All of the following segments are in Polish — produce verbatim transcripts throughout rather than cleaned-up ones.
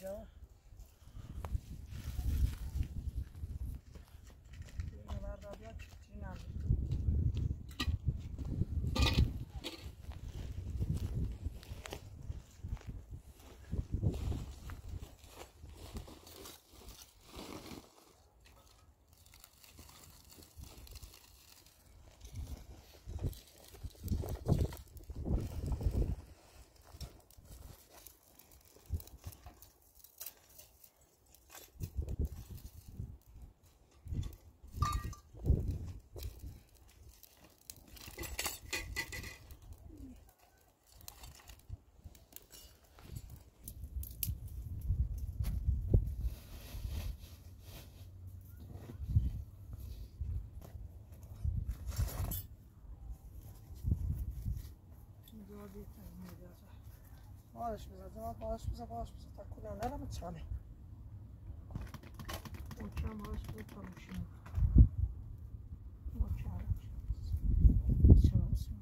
go. Pałasz mi zadała, pałasz mi zadała, tak kurwa, ale my trzamy. Uczam, ale sobie to musimy. Uczam, ale się trzymam, trzymam się.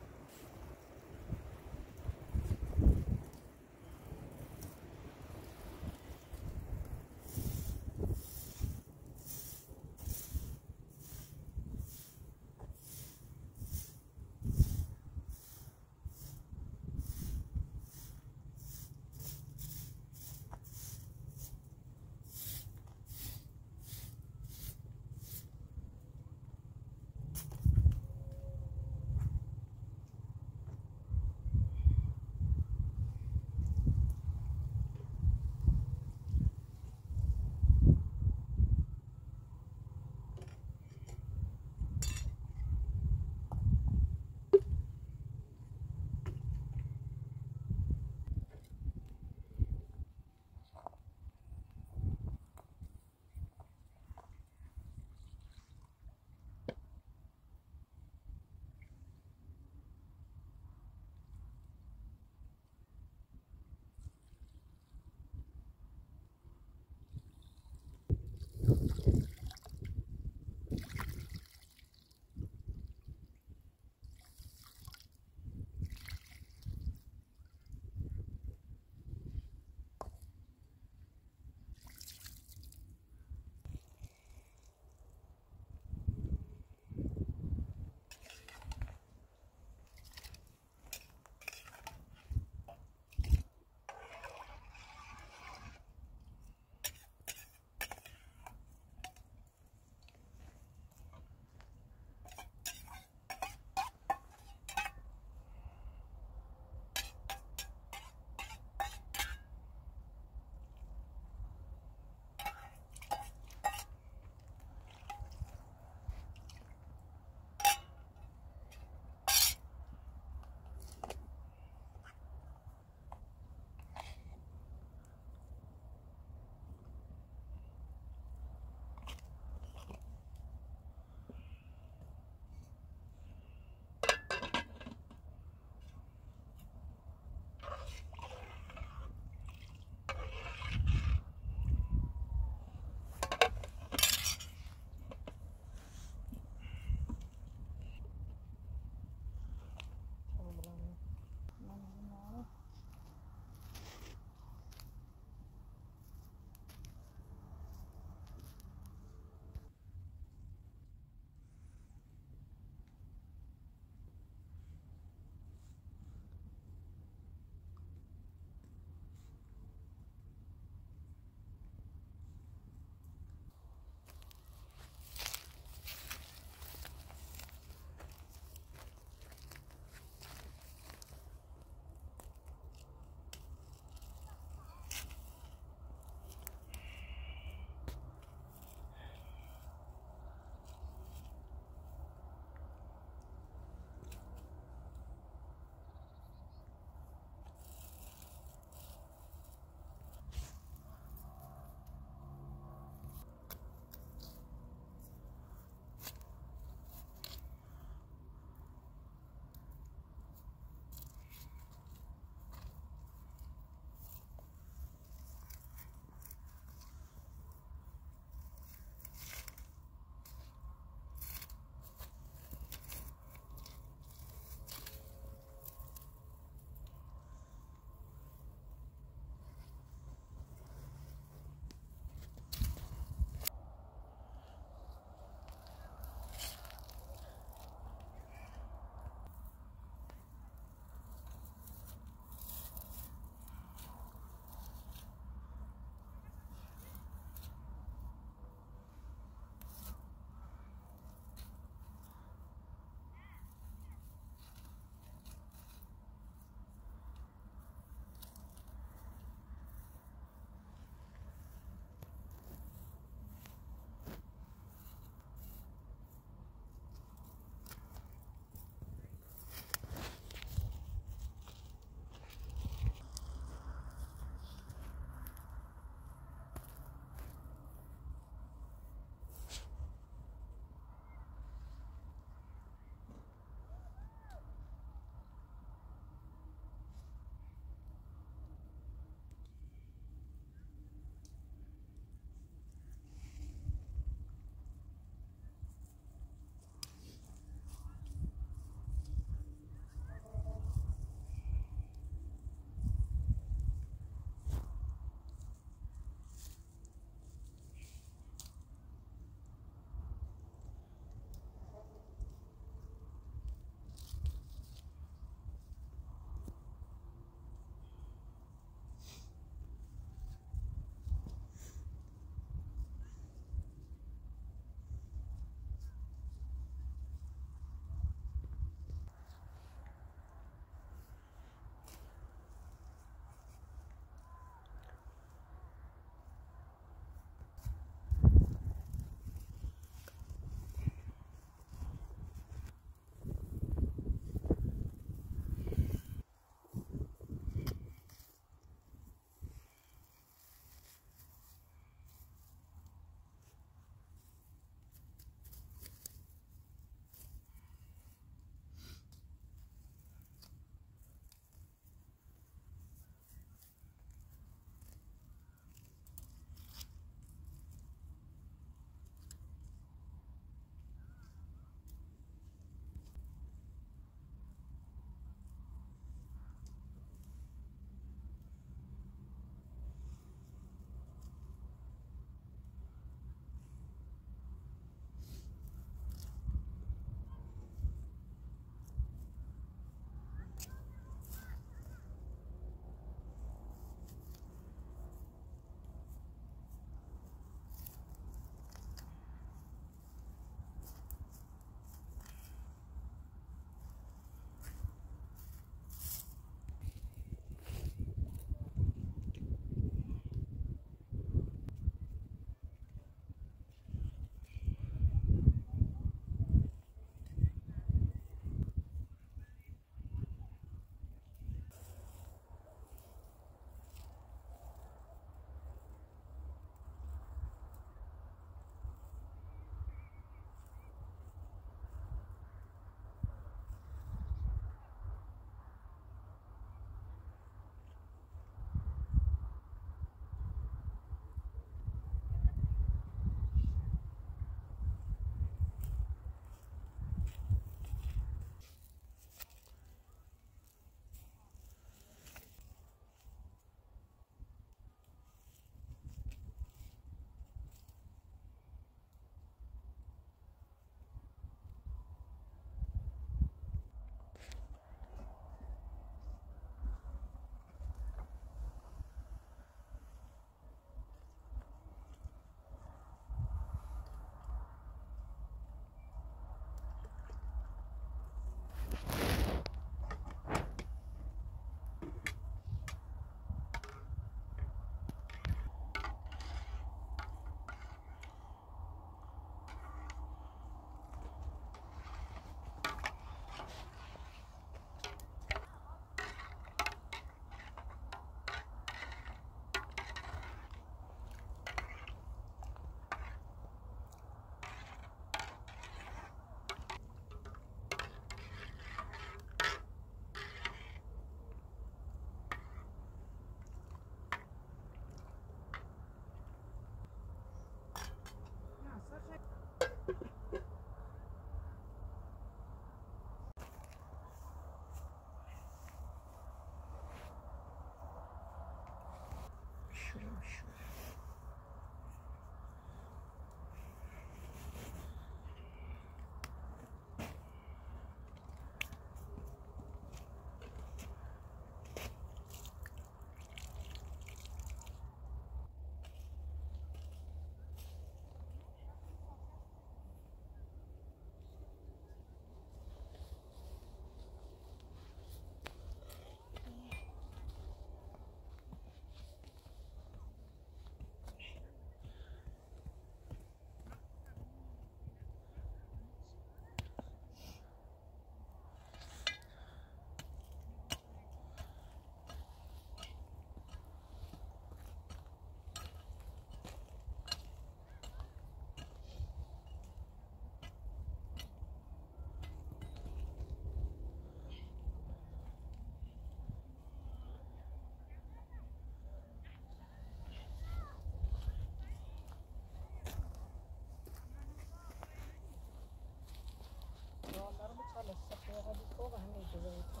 to really